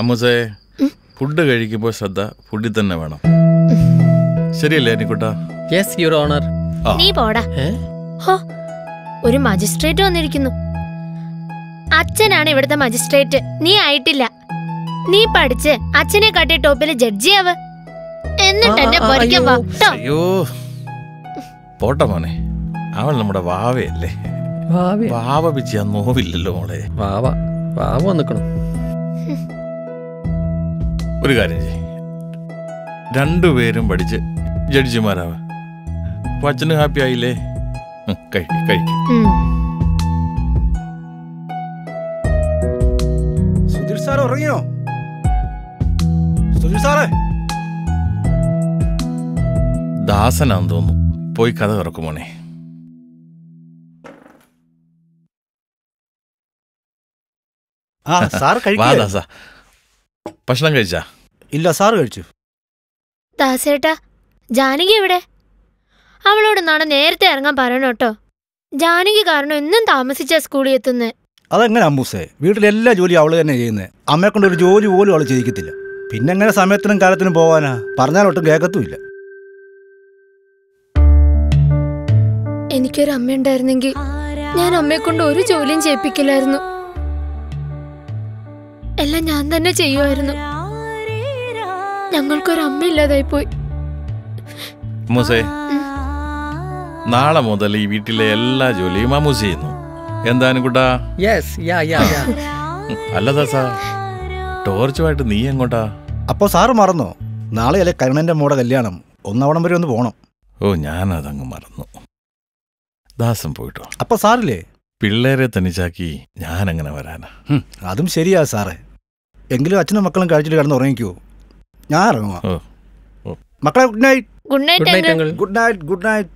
അമ്മൂസേ food കഴിക്കുമ്പോൾ ശ്രദ്ധ ഫുഡിൽ തന്നെ വേണം. ശരിയല്ലേ അനിക്കുട്ടാ? Yes your honour. നീ പോടാ. ഹോ, ഒരു മജിസ്ട്രേറ്റ് വന്നിരിക്കുന്നു. അച്ഛനാണ് ഇവിടുത്തെ മജിസ്ട്രേറ്റ്, നീ ആയിട്ടില്ല. നീ പഠിച്ച് അച്ഛനെ കാട്ടി ടോപ്പിൽ ജഡ്ജിയാവ്, എന്നിട്ട് എന്നെ പൊരിക്കാൻ വാ. അയ്യോ പോട്ടെ മോനെ, അവൾ നമ്മുടെ വാവയല്ലേ, വാവ പിച്ചാ നോവില്ലല്ലോ മോളെ. വാവ വാവ വന്നിക്കണം. ഒരു കാര്യം ചെയ്യ്, രണ്ടുപേരും പഠിച്ച് ജഡ്ജിമാരാവ. അപ്പൊ അച്ഛന് ഹാപ്പി ആയില്ലേ? കഴിക്കും കഴിക്കും. സുധീർ സാർ ഉറങ്ങിയോ? സുധീർ സാറേ, ദാസനാന്ന് തോന്നുന്നു, പോയി കഥ തുറക്കുമോണേ. ഭക്ഷണം കഴിച്ചാ? ഇല്ല സാർ, കഴിച്ചു. ദാസേട്ടാ, ജാനകി എവിടെ? അവളോട് നാളെ നേരത്തെ ഇറങ്ങാൻ പറയണോട്ടോ. ജാനകി കാരണം ഇന്നും താമസിച്ചാ സ്കൂളിൽ എത്തുന്നത്. അതെങ്ങനെ അമ്മൂസേ, വീട്ടിലെല്ലാ ജോലി അവള് തന്നെ ചെയ്യുന്നത്. അമ്മയെ കൊണ്ട് ഒരു ജോലി പോലും അവള് ചെയ്യിക്കത്തില്ല. പിന്നെങ്ങനെ സമയത്തിനും കാലത്തിനും പോവാനാ? പറഞ്ഞാലൊട്ടും കേൾക്കത്തുമില്ല. എനിക്കൊരു അമ്മയുണ്ടായിരുന്നെങ്കിൽ ഞാൻ അമ്മയെ കൊണ്ട് ഒരു ജോലിയും ചെയ്യിപ്പിക്കില്ലായിരുന്നു, എല്ലാം ഞാൻ തന്നെ ചെയ്യുമായിരുന്നു. ഞങ്ങൾക്കൊരു അമ്മ ഇല്ലാതായി പോയി. നാളെ മുതൽ ഈ വീട്ടിലെ എല്ലാ ജോലിയും അമ്മൂസ് ചെയ്യുന്നു. എന്താണ് കുട്ടാ? അല്ലതാ സാർ, ടോർച്ചുമായിട്ട് നീ എങ്ങോട്ടാ? അപ്പൊ സാറ് മറന്നോ, നാളെ അല്ലെ കരുണന്റെ മോടെ കല്യാണം, ഒന്നവണം വരെ ഒന്ന് പോണം. ഓ, ഞാനതങ്ങ് മറന്നു. ദാസം പോയിട്ടോ? അപ്പൊ സാറില്ലേ, പിള്ളേരെ തനിച്ചാക്കി ഞാൻ അങ്ങനെ വരാനാ? അതും ശരിയാ സാറേ, എങ്കിലും അച്ഛനും മക്കളും കഴിച്ചിട്ട് കിടന്ന് ഉറങ്ങിക്കോ. ഞാൻ ഇറങ്ങുവാ. മക്കളെ good night. Good night. Good night. Good night.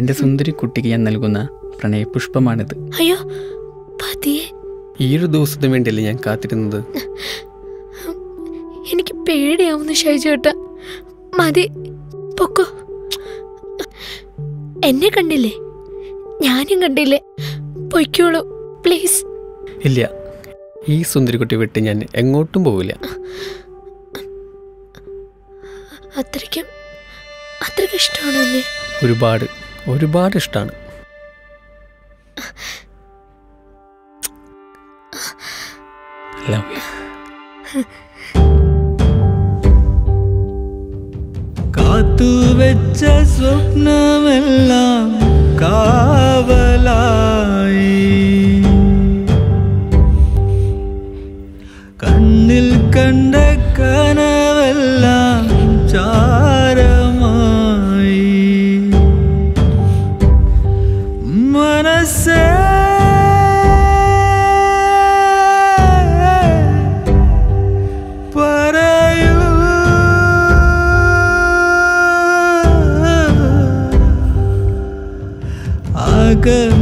എൻ്റെ സുന്ദരി കുട്ടിക്ക് ഞാൻ നൽകുന്ന പ്രണയപുഷ്പമാണിത്. അയ്യോ പതിയെ 7 ദിവസത്തിന് വേണ്ടിയല്ലേ ഞാൻ കാത്തിരുന്നത്. എനിക്ക് പേടിയാവുന്നു ഷൈജേട്ടാ, മതി പൊക്കോ. എന്നെ കണ്ടില്ലേ, ഞാനും കണ്ടില്ലേ, പൊയ്ക്കോളൂ പ്ലീസ്. ഇല്ല, ഈ സുന്ദരിക്കുട്ടി വിട്ട് ഞാൻ എങ്ങോട്ടും പോവില്ല. അത്രയ്ക്ക് ഇഷ്ടമാണ്, ഒരുപാട് ഒരുപാട് ഇഷ്ടമാണ്. കാത്തുവെച്ച സ്വപ്നമെല്ലാം കാവലായി, കണ്ണിൽ കണ്ട കനവെല്ലാം ചാരമായി, മനസ്സേ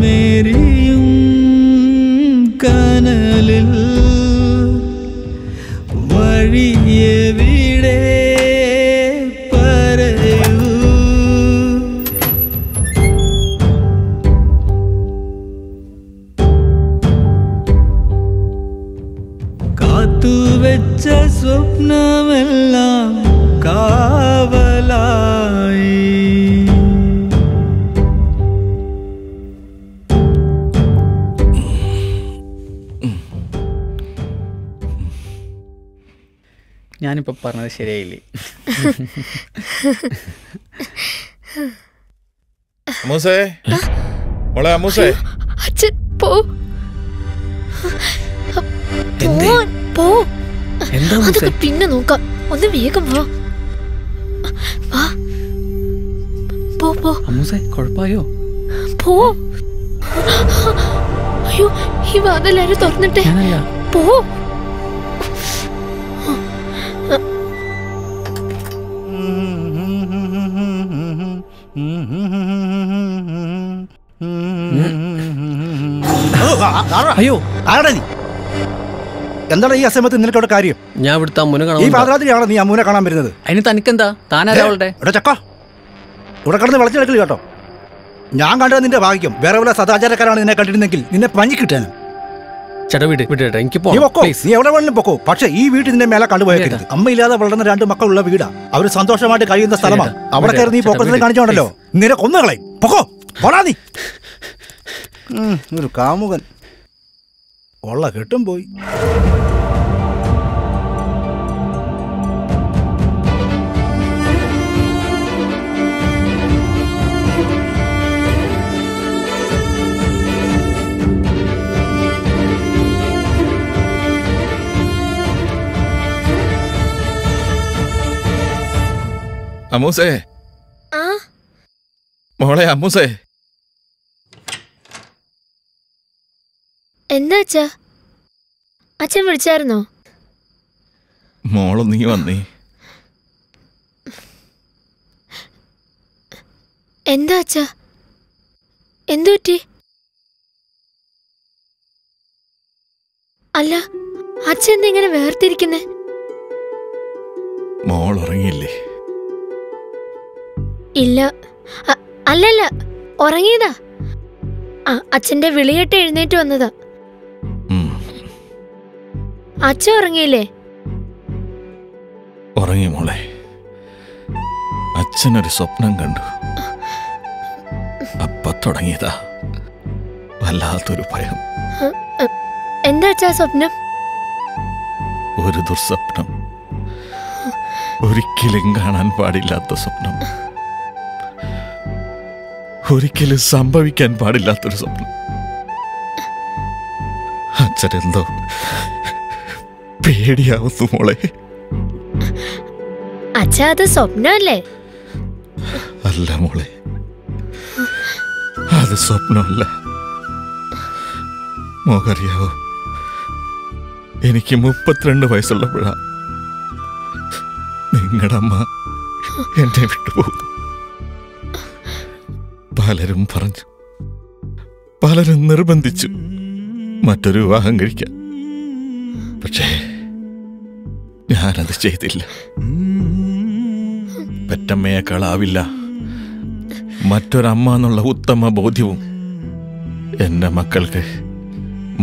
മേരിയും കനലിൽ വഴിയെവിടെ പറയൂ. കാത്തുവെച്ച സ്വപ്നമെല്ലാം കാവലായി, ഞാനിപ്പോൾ പറഞ്ഞത് ശരിയായില്ലേ? പിന്നെ നോക്കാം, ഒന്ന് വേഗം വാ. കുഴപ്പമായോ? അയ്യോ, ഈ വാതിലാരും തുറന്നിട്ടേ പോ. അയ്യോ, ആരാടാ നീ? എന്താണ് ഈ അസമയത്ത് നിനക്ക് അവിടെ കാര്യം? ഞാൻ ഇവിടുത്തെ അമ്മൂനെ കാണാൻ. ഈ പാദരാത്രിയാണോ നീ അമ്മൂനെ കാണാൻ വരുന്നത്? അതിന് തനിക്കെന്താ? താനാരാ അവളുടെ? എടാ ചക്ക, ഇവിടെ കിടന്ന് വിളച്ചു കിടക്കില്ല കേട്ടോ. ഞാൻ കണ്ടത് നിന്റെ ഭാഗ്യം. വേറെ വല്ല സദാചാരക്കാരാണ് നിന്നെ കണ്ടിരുന്നെങ്കിൽ നിന്നെ പഞ്ഞി കിട്ടാനും. ചേട്ടാ വിട്, വിടേട്ടാ, എനിക്ക് നീ എവിടെ വേണമെങ്കിലും പൊക്കോ, പക്ഷെ ഈ വീട്ടിൽ നിന്റെ മേലെ കണ്ടുപോയത്. അമ്മയില്ലാതെ വളർന്ന 2 മക്കളുള്ള വീടാ, അവർ സന്തോഷമായിട്ട് കഴിയുന്ന സ്ഥലമാണ്. അവിടെ കയറി നീ പൊക്കത്തിൽ കാണിച്ചോണ്ടല്ലോ നിന്നെ കൊന്നുകളെ. പൊക്കോ, പോടാ നീ. ഒരു കാമുകൻ ഉള്ള കെട്ടും പോയി. അമ്മൂസേ, മോളെ അമ്മൂസേ. എന്താ അച്ഛാ, അച്ഛൻ വിളിച്ചായിരുന്നോ? മോള് നീ വന്നേ. എന്താ അച്ഛാ, എന്തു പറ്റി? അല്ല, അച്ഛൻ എന്തെങ്ങനെ വേർതിരിക്കുന്നേ? മോൾ ഉറങ്ങിയില്ലേ? ഇല്ല, അല്ലല്ല, ഉറങ്ങിയതാ. അച്ഛന്റെ വിളിയേട്ട് എഴുന്നേറ്റ് വന്നതാ. അച്ഛൻ ഉറങ്ങിയില്ലേ? ഉറങ്ങി മോളെ. അച്ഛനൊരു സ്വപ്നം കണ്ടു, അപ്പ തുടങ്ങിയതാ വല്ലാത്തൊരു ഭയം. എന്താ അച്ഛാ സ്വപ്നം? ഒരു ദുർസ്വപ്നം, ഒരിക്കലും കാണാൻ പാടില്ലാത്ത സ്വപ്നം, ഒരിക്കലും സംഭവിക്കാൻ പാടില്ലാത്തൊരു സ്വപ്നം. അച്ഛനെന്തോ പേടിയാവുന്നു മോളെ. അച്ഛാ, അത് സ്വപ്നമല്ലേ? അല്ല മോളെ, അത് സ്വപ്നമല്ല. മോക്കറിയാവോ, എനിക്ക് 32 വയസ്സുള്ളപ്പോഴാ നിങ്ങളുടെ അമ്മ എന്നെ വിട്ടുപോകുന്നു. പലരും പറഞ്ഞു, പലരും നിർബന്ധിച്ചു മറ്റൊരു വിവാഹം കഴിക്കാൻ. പക്ഷേ ഞാനത് ചെയ്തില്ല. പെറ്റമ്മയേക്കാളാവില്ല മറ്റൊരമ്മ എന്നുള്ള ഉത്തമ ബോധ്യവും എൻ്റെ മക്കൾക്ക്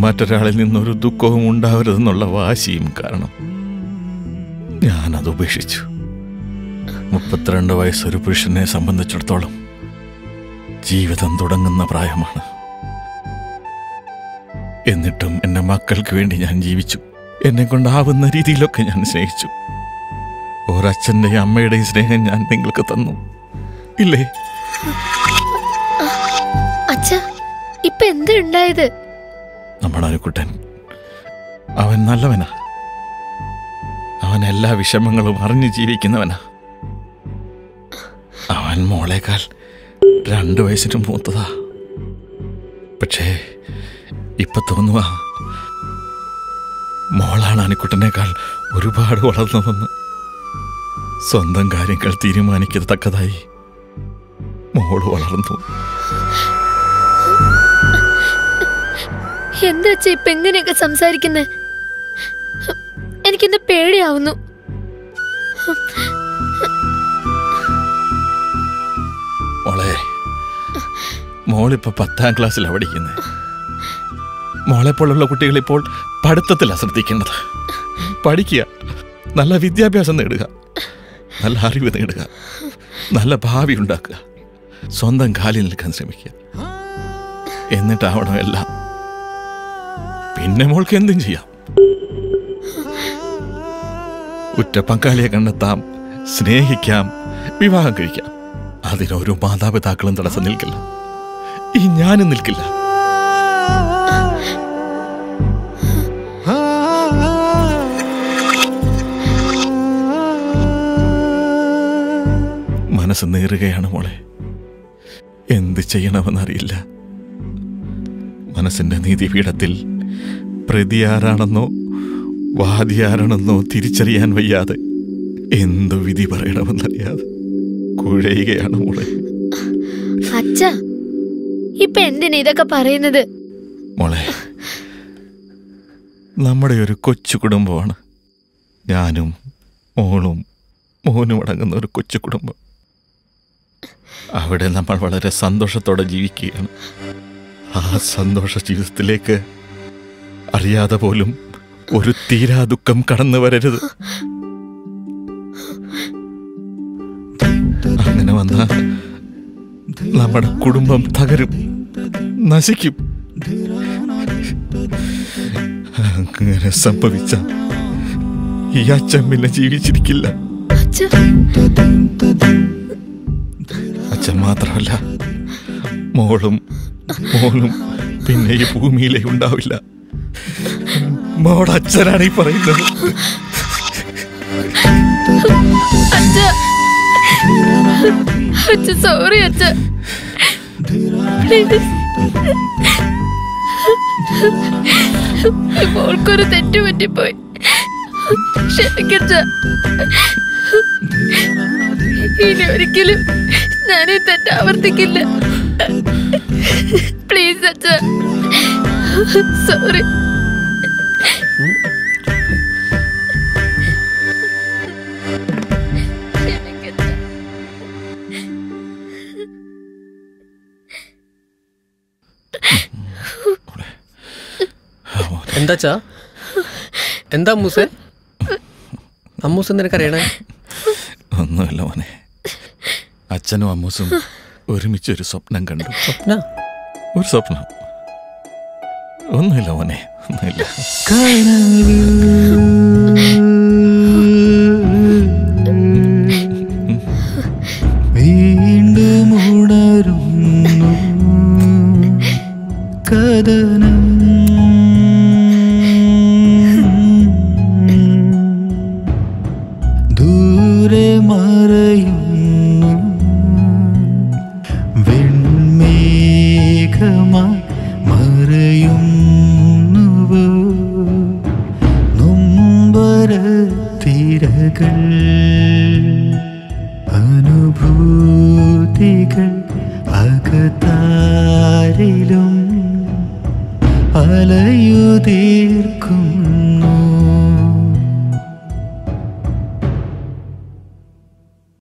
മറ്റൊരാളിൽ നിന്നൊരു ദുഃഖവും ഉണ്ടാവരുതെന്നുള്ള വാശിയും കാരണം ഞാനത് ഉപേക്ഷിച്ചു. 32 വയസ്സ് ഒരു പുരുഷനെ സംബന്ധിച്ചിടത്തോളം ജീവിതം തുടങ്ങുന്ന പ്രായമാണ്. എന്നിട്ടും എൻ്റെ മക്കൾക്ക് വേണ്ടി ഞാൻ ജീവിച്ചു. എന്നെ കൊണ്ടാവുന്ന രീതിയിലൊക്കെ ഞാൻ സ്നേഹിച്ചു. ഒരച്ഛൻ്റെയും അമ്മയുടെയും സ്നേഹം ഞാൻ നിങ്ങൾക്ക് തന്നു, ഇല്ലേ? അച്ഛാ, ഇപ്പൊ എന്താ ഉണ്ടായത്? നമ്മുടെ അനുക്കുട്ടൻ, അവൻ നല്ലവനാ. അവൻ എല്ലാ വിഷമങ്ങളും അറിഞ്ഞു ജീവിക്കുന്നവനാ. അവൻ മോളേക്കാൾ 2 വയസ്സിന് മൂത്തതാ. പക്ഷേ ഇപ്പൊ തോന്നുക മോളാണ് അനുക്കുട്ടനേക്കാൾ ഒരുപാട് വളർന്നതെന്ന്. സ്വന്തം കാര്യങ്ങൾ തീരുമാനിക്കത്തക്കതായി മോള് വളർന്നു. എന്താ ഇപ്പൊ എങ്ങനെയൊക്കെ സംസാരിക്കുന്നേ? എനിക്കെന്താ പേടിയാവുന്നു. മോളെ, മോളിപ്പോ 10ാം ക്ലാസ്സിലാണ് പഠിക്കുന്നത്. മോളെപ്പോലുള്ള കുട്ടികളിപ്പോൾ പഠിത്തത്തിലാണ് ശ്രദ്ധിക്കേണ്ടത്. പഠിക്കുക, നല്ല വിദ്യാഭ്യാസം നേടുക, നല്ല അറിവ് നേടുക, നല്ല ഭാവി ഉണ്ടാക്കുക, സ്വന്തം കാലിൽ നിൽക്കാൻ ശ്രമിക്കുക. എന്നിട്ടാവണം എല്ലാം. പിന്നെ മോൾക്ക് എന്തും ചെയ്യാം. ഉറ്റ പങ്കാളിയെ കണ്ടെത്താം, സ്നേഹിക്കാം, വിവാഹം കഴിക്കാം. അതിനൊരു മാതാപിതാക്കളും തടസ്സം നിൽക്കില്ല. ഈ ഞാനും നിൽക്കില്ല. മനസ്സ് നേറുകയാണ് മോളെ. എന്ത് ചെയ്യണമെന്നറിയില്ല. മനസ്സിൻ്റെ നീതിപീഠത്തിൽ പ്രതിയാരാണെന്നോ വാദിയാരാണെന്നോ തിരിച്ചറിയാൻ വയ്യാതെ, എന്തു വിധി പറയണമെന്നറിയാതെ കുഴയുകയാണ് മോളെ. അച്ഛാ, ഇപ്പൊ എന്തിനാ ഇതൊക്കെ പറയുന്നത്? മോളെ, നമ്മുടെ ഒരു കൊച്ചു കുടുംബമാണ്. ഞാനും മോളും മോനും അടങ്ങുന്ന ഒരു കൊച്ചു കുടുംബം. അവിടെ നമ്മൾ വളരെ സന്തോഷത്തോടെ ജീവിക്കുകയാണ്. ആ സന്തോഷ ജീവിതത്തിലേക്ക് അറിയാതെ പോലും ഒരു തീരാ ദുഃഖം കടന്നു വരരുത്. അങ്ങനെ വന്നാൽ നമ്മുടെ കുടുംബം തകരും, നശിക്കും. അങ്ങനെ സംഭവിച്ച ഈ അച്ഛൻ പിന്നെ ജീവിച്ചിരിക്കില്ല. അച്ഛൻ മാത്രമല്ല, മോളും മോനും പിന്നെ ഈ ഭൂമിയിലേ ഉണ്ടാവില്ല. മോളച്ഛനാണ് ഈ പറയുന്നത്. സോറി അച്ഛ. മോൾക്കൊരു തെറ്റ് പറ്റിപ്പോയി. ക്ഷമിക്കച്ച. ഇനി ഒരിക്കലും ഞാനീ തെറ്റ് ആവർത്തിക്കില്ല. പ്ലീസ് അച്ഛ, സോറി. എന്താച്ചാ? എന്താ അമ്മൂസേ? അമ്മൂസ് നിനക്കറിയണേ? ഒന്നുമില്ല മോനെ. അച്ഛനും അമ്മൂസും ഒരുമിച്ച് ഒരു സ്വപ്നം കണ്ടു. ഒരു സ്വപ്നം. ഒന്നുമില്ല മോനെ, ഒന്നുമില്ല. വീണ്ടും ഉണരുന്നു കഥന. അനുഭൂതികൾ അകത്ത് അലയുതീർക്കും